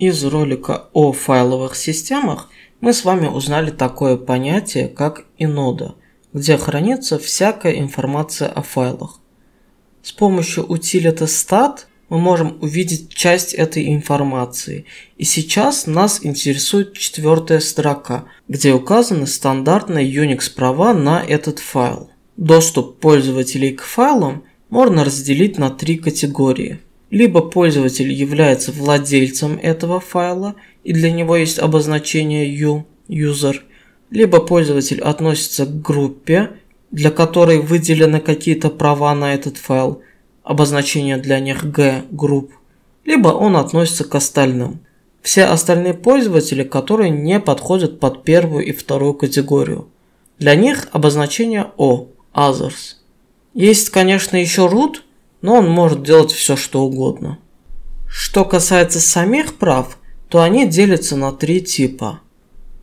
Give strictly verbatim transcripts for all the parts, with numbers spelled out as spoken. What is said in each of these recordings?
Из ролика о файловых системах мы с вами узнали такое понятие, как инода, где хранится всякая информация о файлах. С помощью утилиты stat мы можем увидеть часть этой информации. И сейчас нас интересует четвертая строка, где указаны стандартные Unix права на этот файл. Доступ пользователей к файлам можно разделить на три категории. Либо пользователь является владельцем этого файла, и для него есть обозначение U, user, либо пользователь относится к группе, для которой выделены какие-то права на этот файл, обозначение для них G, групп, либо он относится к остальным. Все остальные пользователи, которые не подходят под первую и вторую категорию. Для них обозначение O, others. Есть, конечно, еще root, но он может делать все, что угодно. Что касается самих прав, то они делятся на три типа.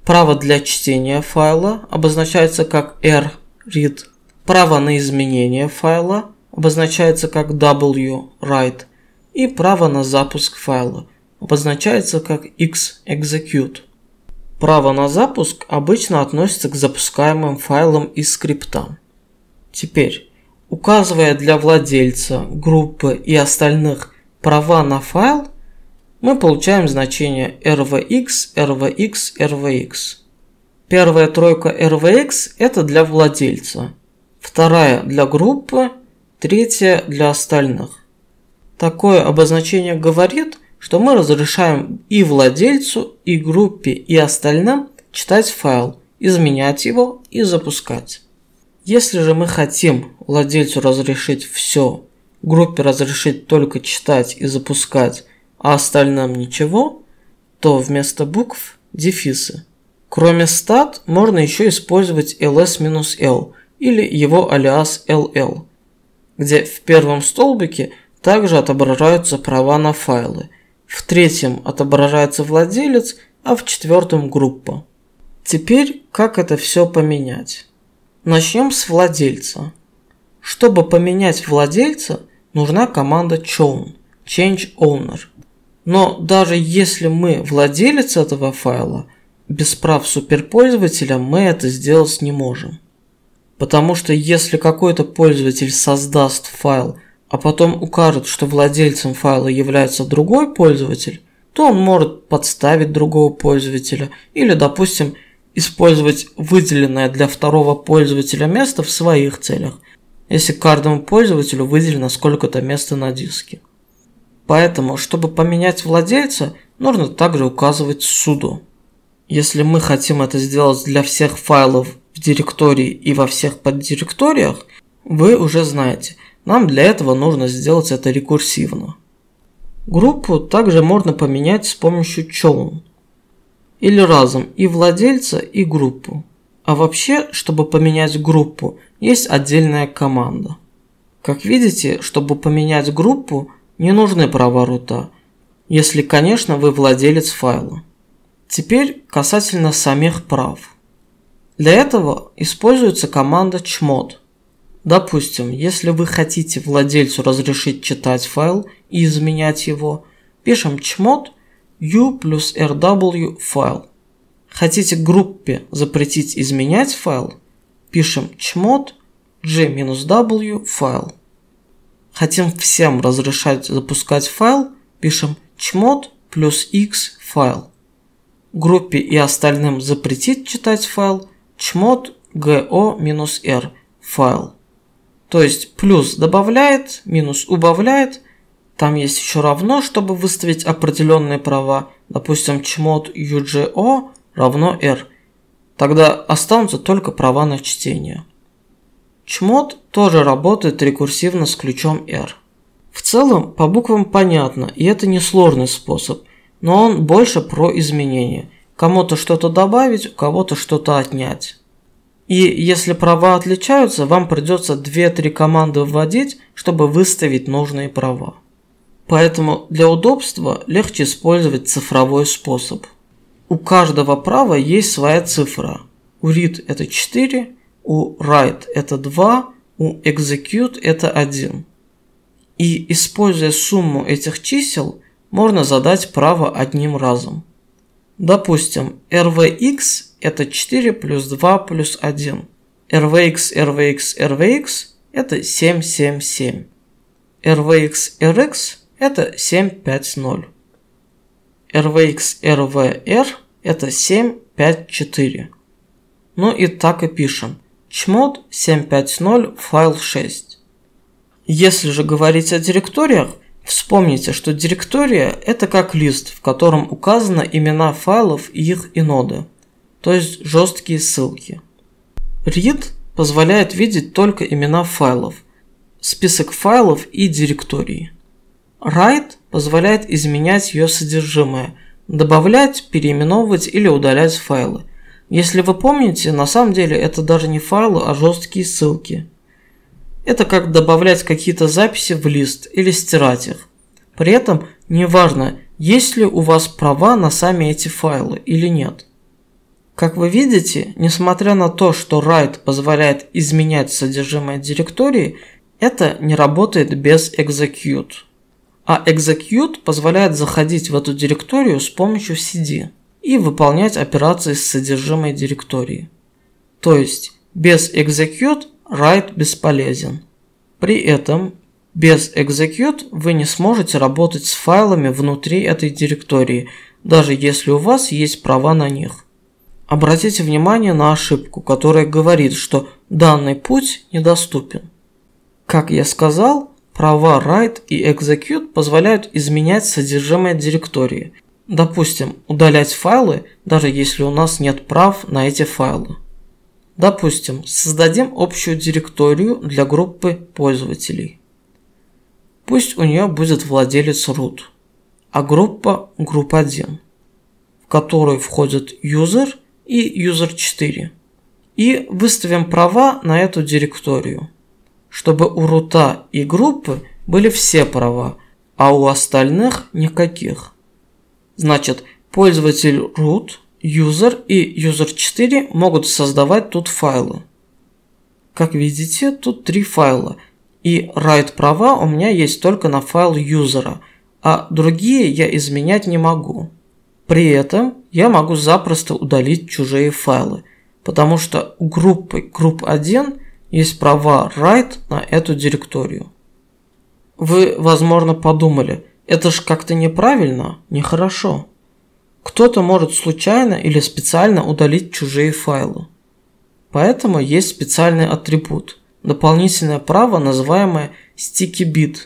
Право для чтения файла обозначается как R, read. Право на изменение файла обозначается как W, write. И право на запуск файла обозначается как X, execute. Право на запуск обычно относится к запускаемым файлам и скриптам. Теперь, указывая для владельца, группы и остальных права на файл, мы получаем значение rvx, rvx, rvx. Первая тройка rvx – это для владельца, вторая – для группы, третья – для остальных. Такое обозначение говорит, что мы разрешаем и владельцу, и группе, и остальным читать файл, изменять его и запускать. Если же мы хотим владельцу разрешить все, группе разрешить только читать и запускать, а остальным ничего, то вместо букв дефисы. Кроме stat можно еще использовать ls-l или его алиас ll, где в первом столбике также отображаются права на файлы, в третьем отображается владелец, а в четвертом группа. Теперь как это все поменять? Начнем с владельца. Чтобы поменять владельца, нужна команда chown, change owner. Но даже если мы владелец этого файла, без прав суперпользователя мы это сделать не можем. Потому что если какой-то пользователь создаст файл, а потом укажет, что владельцем файла является другой пользователь, то он может подставить другого пользователя или, допустим, использовать выделенное для второго пользователя место в своих целях, если каждому пользователю выделено сколько-то места на диске. Поэтому, чтобы поменять владельца, нужно также указывать sudo. Если мы хотим это сделать для всех файлов в директории и во всех поддиректориях, вы уже знаете, нам для этого нужно сделать это рекурсивно. Группу также можно поменять с помощью chown. Или разом и владельца, и группу. А вообще, чтобы поменять группу, есть отдельная команда. Как видите, чтобы поменять группу, не нужны права рута, если, конечно, вы владелец файла. Теперь касательно самих прав. Для этого используется команда chmod. Допустим, если вы хотите владельцу разрешить читать файл и изменять его, пишем chmod u плюс rw файл. Хотите группе запретить изменять файл? Пишем chmod g-w файл. Хотим всем разрешать запускать файл? Пишем chmod плюс x файл. Группе и остальным запретить читать файл? Chmod go-r файл. То есть плюс добавляет, минус убавляет. Там есть еще равно, чтобы выставить определенные права. Допустим, chmod ugo равно r. Тогда останутся только права на чтение. Chmod тоже работает рекурсивно с ключом r. В целом, по буквам понятно, и это несложный способ, но он больше про изменения. Кому-то что-то добавить, у кого-то что-то отнять. И если права отличаются, вам придется две-три команды вводить, чтобы выставить нужные права. Поэтому для удобства легче использовать цифровой способ. У каждого права есть своя цифра. У read это четыре, у write это два, у execute это один. И используя сумму этих чисел, можно задать право одним разом. Допустим, rvx это четыре плюс два плюс один. rvx, rvx, rvx это семь, семь, семь. rvx, rx это семь, пять, ноль. rvx, rvr это семь, пять, четыре. Ну и так и пишем. Chmod семь пятьдесят файл шесть. Если же говорить о директориях, вспомните, что директория это как лист, в котором указаны имена файлов и их иноды, то есть жесткие ссылки. Read позволяет видеть только имена файлов, список файлов и директории. Write позволяет изменять ее содержимое, добавлять, переименовывать или удалять файлы. Если вы помните, на самом деле это даже не файлы, а жесткие ссылки. Это как добавлять какие-то записи в лист или стирать их. При этом не важно, есть ли у вас права на сами эти файлы или нет. Как вы видите, несмотря на то, что write позволяет изменять содержимое директории, это не работает без execute. А execute позволяет заходить в эту директорию с помощью си ди. И выполнять операции с содержимой директории. То есть без execute write бесполезен. При этом без execute вы не сможете работать с файлами внутри этой директории, даже если у вас есть права на них. Обратите внимание на ошибку, которая говорит, что данный путь недоступен. Как я сказал, права write и execute позволяют изменять содержимое директории. Допустим, удалять файлы, даже если у нас нет прав на эти файлы. Допустим, создадим общую директорию для группы пользователей. Пусть у нее будет владелец root, а группа group один, в которую входят user и user четыре. И выставим права на эту директорию, чтобы у root и группы были все права, а у остальных никаких. Значит, пользователь root, user и user четыре могут создавать тут файлы. Как видите, тут три файла. И write права у меня есть только на файл user, а другие я изменять не могу. При этом я могу запросто удалить чужие файлы, потому что у группы group один есть права write на эту директорию. Вы, возможно, подумали, это ж как-то неправильно, нехорошо. Кто-то может случайно или специально удалить чужие файлы. Поэтому есть специальный атрибут, дополнительное право, называемое sticky bit,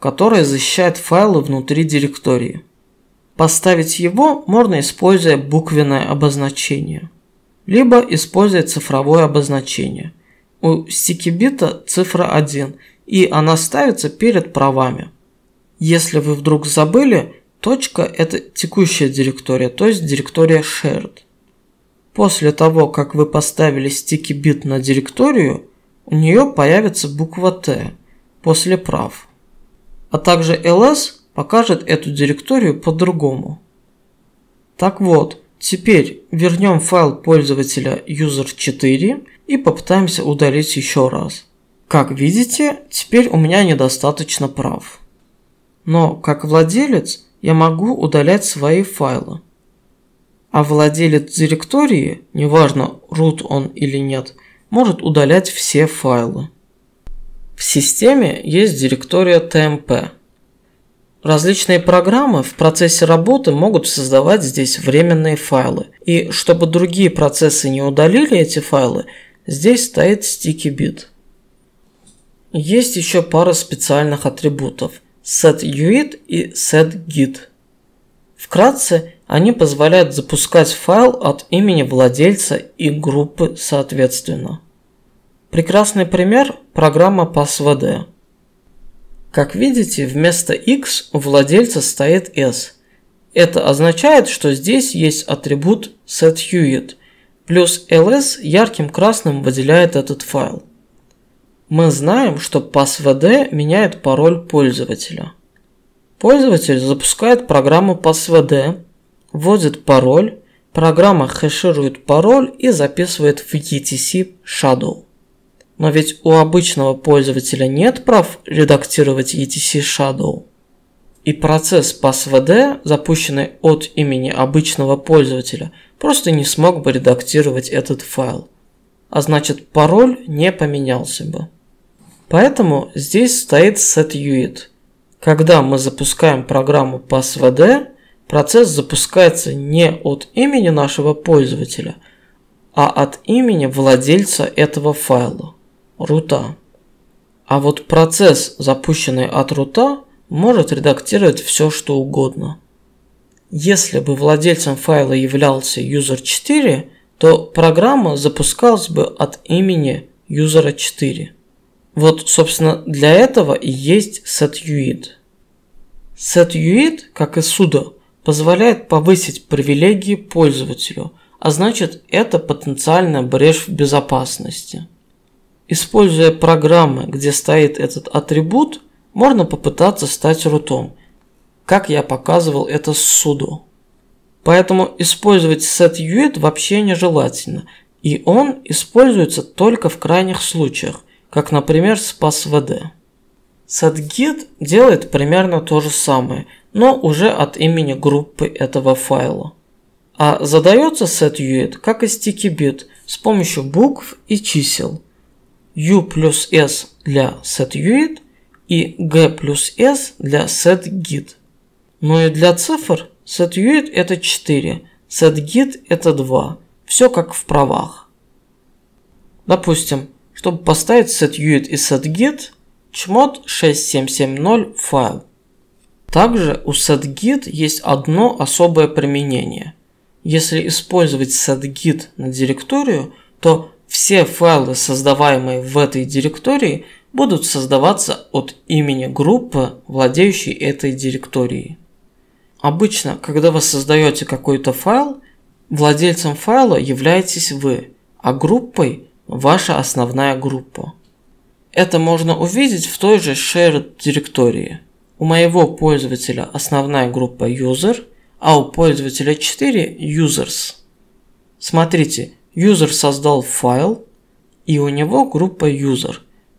которое защищает файлы внутри директории. Поставить его можно, используя буквенное обозначение, либо используя цифровое обозначение. У sticky bit цифра один, и она ставится перед правами. Если вы вдруг забыли, точка это текущая директория, то есть директория shared. После того, как вы поставили sticky bit на директорию, у нее появится буква Т после прав. А также ls покажет эту директорию по-другому. Так вот, теперь вернем файл пользователя user четыре и попытаемся удалить еще раз. Как видите, теперь у меня недостаточно прав. Но как владелец я могу удалять свои файлы. А владелец директории, неважно root он или нет, может удалять все файлы. В системе есть директория tmp. Различные программы в процессе работы могут создавать здесь временные файлы. И чтобы другие процессы не удалили эти файлы, здесь стоит sticky bit. Есть еще пара специальных атрибутов. setuid и setgid. Вкратце, они позволяют запускать файл от имени владельца и группы соответственно. Прекрасный пример – программа passwd. Как видите, вместо x у владельца стоит s. Это означает, что здесь есть атрибут setuid, плюс ls ярким красным выделяет этот файл. Мы знаем, что passwd меняет пароль пользователя. Пользователь запускает программу passwd, вводит пароль, программа хэширует пароль и записывает в и ти си шэдоу. Но ведь у обычного пользователя нет прав редактировать и ти си шэдоу. и процесс passwd, запущенный от имени обычного пользователя, просто не смог бы редактировать этот файл, а значит пароль не поменялся бы. Поэтому здесь стоит setuid. Когда мы запускаем программу passwd, процесс запускается не от имени нашего пользователя, а от имени владельца этого файла, рута. А вот процесс, запущенный от рута, может редактировать все, что угодно. Если бы владельцем файла являлся user четыре, то программа запускалась бы от имени user четыре. Вот, собственно, для этого и есть setuid. Setuid, как и sudo, позволяет повысить привилегии пользователю, а значит, это потенциальная брешь в безопасности. Используя программы, где стоит этот атрибут, можно попытаться стать рутом, как я показывал это с sudo. Поэтому использовать setuid вообще нежелательно, и он используется только в крайних случаях, как, например, с passwd. Setgid делает примерно то же самое, но уже от имени группы этого файла. А задается setuid, как и sticky bit, с помощью букв и чисел. U плюс S для setuid и G плюс S для setgid. Ну и для цифр setuid это четыре, setgid это два. Все как в правах. Допустим, чтобы поставить setuid и setgid, chmod шесть семь семь ноль файл. Также у setgid есть одно особое применение. Если использовать setgid на директорию, то все файлы, создаваемые в этой директории, будут создаваться от имени группы, владеющей этой директорией. Обычно, когда вы создаете какой-то файл, владельцем файла являетесь вы, а группой – ваша основная группа. Это можно увидеть в той же shared директории. У моего пользователя основная группа user, а у пользователя четыре users. Смотрите, user создал файл, и у него группа user,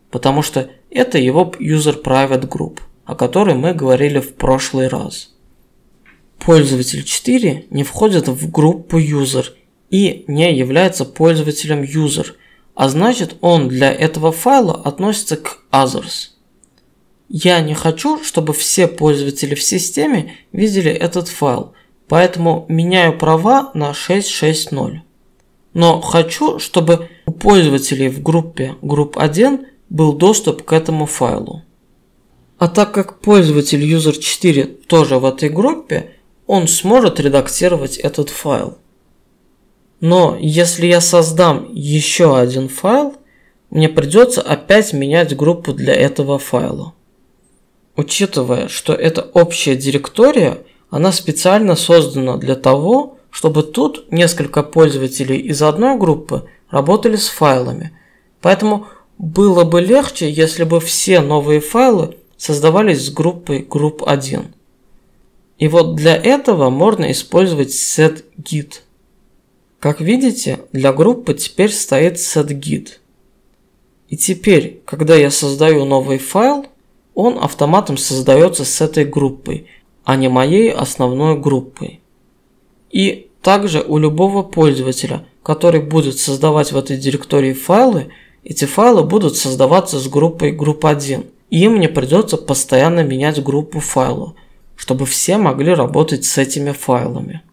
потому что это его user private group, о которой мы говорили в прошлый раз. Пользователь четыре не входит в группу user и не является пользователем user, а значит он для этого файла относится к others. Я не хочу, чтобы все пользователи в системе видели этот файл, поэтому меняю права на шесть шесть ноль. Но хочу, чтобы у пользователей в группе групп один был доступ к этому файлу. А так как пользователь user четыре тоже в этой группе, он сможет редактировать этот файл. Но если я создам еще один файл, мне придется опять менять группу для этого файла. Учитывая, что это общая директория, она специально создана для того, чтобы тут несколько пользователей из одной группы работали с файлами. Поэтому было бы легче, если бы все новые файлы создавались с группой групп один. И вот для этого можно использовать setgid. Как видите, для группы теперь стоит setgid. И теперь, когда я создаю новый файл, он автоматом создается с этой группой, а не моей основной группой. И также у любого пользователя, который будет создавать в этой директории файлы, эти файлы будут создаваться с группой групп один, и им не придется постоянно менять группу файла, чтобы все могли работать с этими файлами.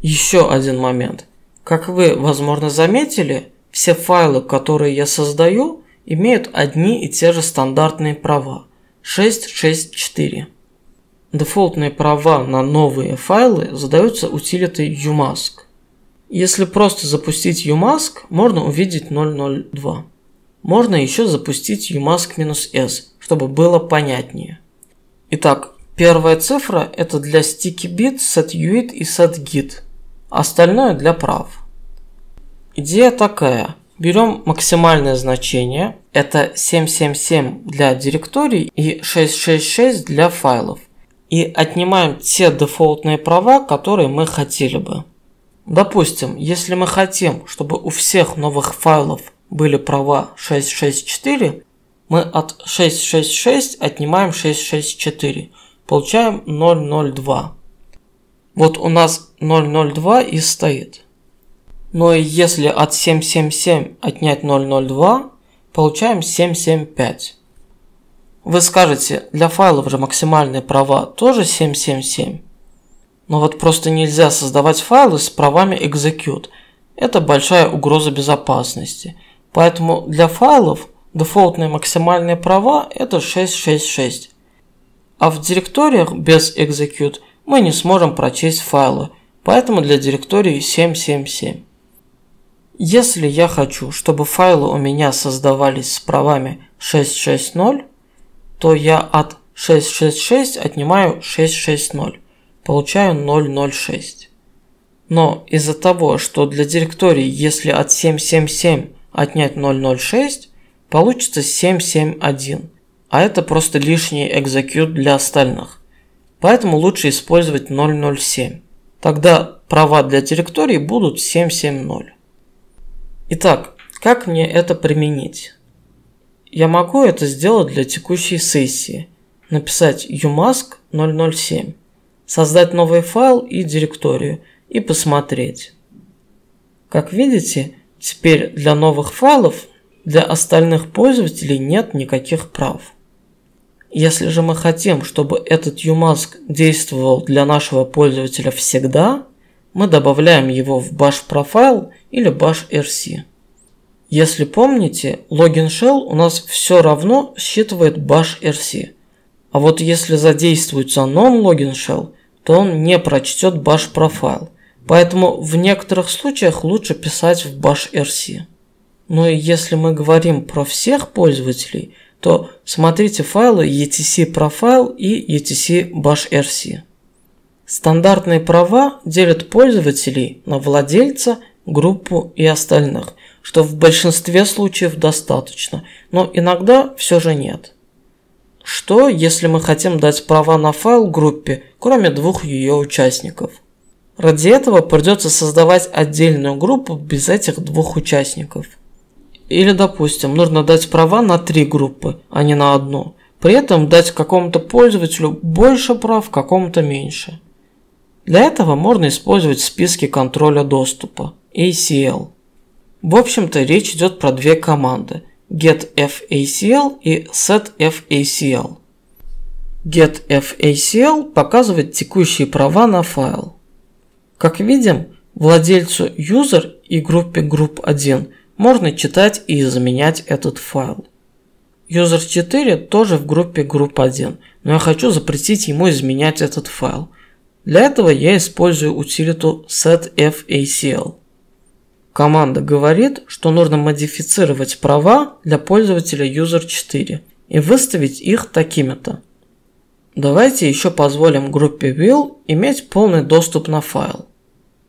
Еще один момент. Как вы, возможно, заметили, все файлы, которые я создаю, имеют одни и те же стандартные права – шесть шесть четыре. Дефолтные права на новые файлы задаются утилитой umask. Если просто запустить umask, можно увидеть ноль ноль два. Можно еще запустить umask-s, чтобы было понятнее. Итак, первая цифра – это для sticky bit, setuid и setgid, остальное для прав. Идея такая. Берем максимальное значение, это семь семь семь для директорий и шесть шесть шесть для файлов. И отнимаем те дефолтные права, которые мы хотели бы. Допустим, если мы хотим, чтобы у всех новых файлов были права шесть шесть четыре, мы от шесть шесть шесть отнимаем шесть шесть четыре, получаем ноль ноль два. Вот у нас ноль ноль два и стоит. Но если от семь семь семь отнять ноль ноль два, получаем семь семь пять. Вы скажете, для файлов же максимальные права тоже семь семь семь. Но вот просто нельзя создавать файлы с правами execute. Это большая угроза безопасности. Поэтому для файлов дефолтные максимальные права это шесть шесть шесть. А в директориях без execute мы не сможем прочесть файлы. Поэтому для директории семь семь семь. Если я хочу, чтобы файлы у меня создавались с правами шесть шесть ноль, то я от шесть шесть шесть отнимаю шесть шесть ноль. Получаю ноль ноль шесть. Но из-за того, что для директории, если от семь семь семь отнять ноль ноль шесть, получится семь семь один. А это просто лишний execute для остальных. Поэтому лучше использовать ноль ноль семь. Тогда права для директории будут семь семь ноль. Итак, как мне это применить? Я могу это сделать для текущей сессии. Написать umask ноль ноль семь. Создать новый файл и директорию и посмотреть. Как видите, теперь для новых файлов для остальных пользователей нет никаких прав. Если же мы хотим, чтобы этот umask действовал для нашего пользователя всегда, мы добавляем его в bash-profile или bashrc. Если помните, login shell у нас все равно считывает bashrc. А вот если задействуется non-login shell, то он не прочтет bash-profile, поэтому в некоторых случаях лучше писать в bashrc. Но если мы говорим про всех пользователей, то смотрите файлы etc/profile и etc/bashrc. Стандартные права делят пользователей на владельца, группу и остальных, что в большинстве случаев достаточно, но иногда все же нет. Что, если мы хотим дать права на файл группе, кроме двух ее участников? Ради этого придется создавать отдельную группу без этих двух участников. Или, допустим, нужно дать права на три группы, а не на одну. При этом дать какому-то пользователю больше прав, какому-то меньше. Для этого можно использовать списки контроля доступа эй си эл. В общем-то, речь идет про две команды. getfacl и setfacl. getfacl показывает текущие права на файл. Как видим, владельцу user и группе group один можно читать и заменять этот файл. user четыре тоже в группе group один, но я хочу запретить ему изменять этот файл. Для этого я использую утилиту setfacl. Команда говорит, что нужно модифицировать права для пользователя user четыре и выставить их такими-то. Давайте еще позволим группе will иметь полный доступ на файл.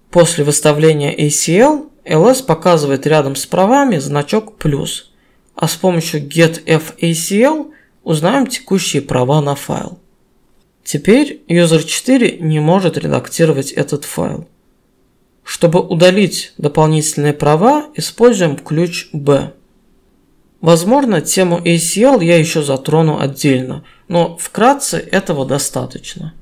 После выставления эй си эл эл эс показывает рядом с правами значок плюс, а с помощью getfacl узнаем текущие права на файл. Теперь user четыре не может редактировать этот файл. Чтобы удалить дополнительные права, используем ключ B. Возможно, тему эй си эл я еще затрону отдельно, но вкратце этого достаточно.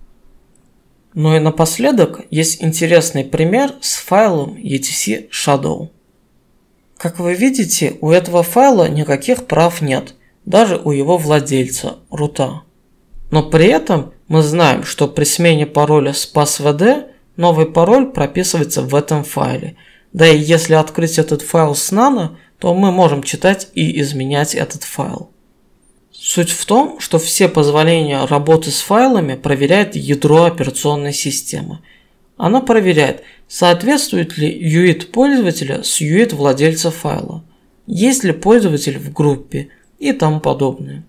Ну и напоследок есть интересный пример с файлом etc/shadow. Как вы видите, у этого файла никаких прав нет, даже у его владельца, рута. Но при этом мы знаем, что при смене пароля с passwd новый пароль прописывается в этом файле. Да и если открыть этот файл с nano, то мы можем читать и изменять этот файл. Суть в том, что все позволения работы с файлами проверяет ядро операционной системы. Она проверяет, соответствует ли ю ай ди пользователя с ю ай ди владельца файла, есть ли пользователь в группе и тому подобное.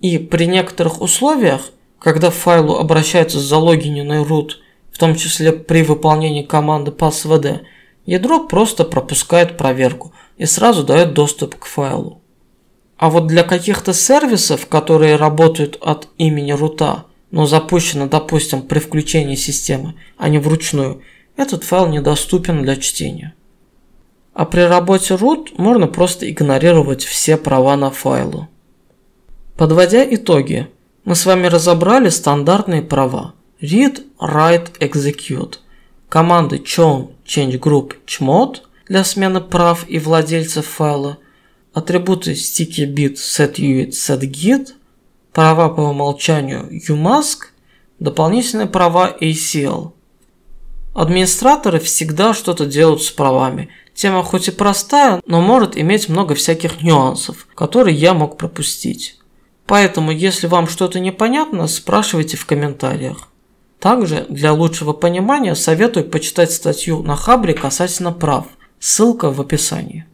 И при некоторых условиях, когда к файлу обращается залогиненный root, в том числе при выполнении команды passwd, ядро просто пропускает проверку и сразу дает доступ к файлу. А вот для каких-то сервисов, которые работают от имени рута, но запущены, допустим, при включении системы, а не вручную, этот файл недоступен для чтения. А при работе root можно просто игнорировать все права на файлы. Подводя итоги, Мы с вами разобрали стандартные права read, write, execute, команды chown, changegroup, chmod для смены прав и владельцев файла, атрибуты sticky bit, setuid, setgid, права по умолчанию umask, дополнительные права эй си эл. Администраторы всегда что-то делают с правами. Тема хоть и простая, но может иметь много всяких нюансов, которые я мог пропустить. Поэтому, если вам что-то непонятно, спрашивайте в комментариях. Также, для лучшего понимания, советую почитать статью на Хабре касательно прав. Ссылка в описании.